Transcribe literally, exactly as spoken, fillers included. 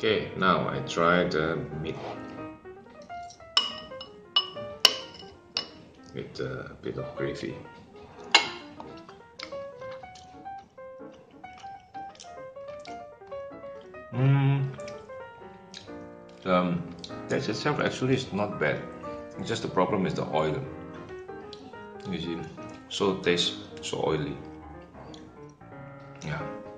Okay, now I try the meat with a bit of gravy. Mm. Um, that itself actually is not bad. It's just the problem is the oil. You see, so it tastes so oily. Yeah.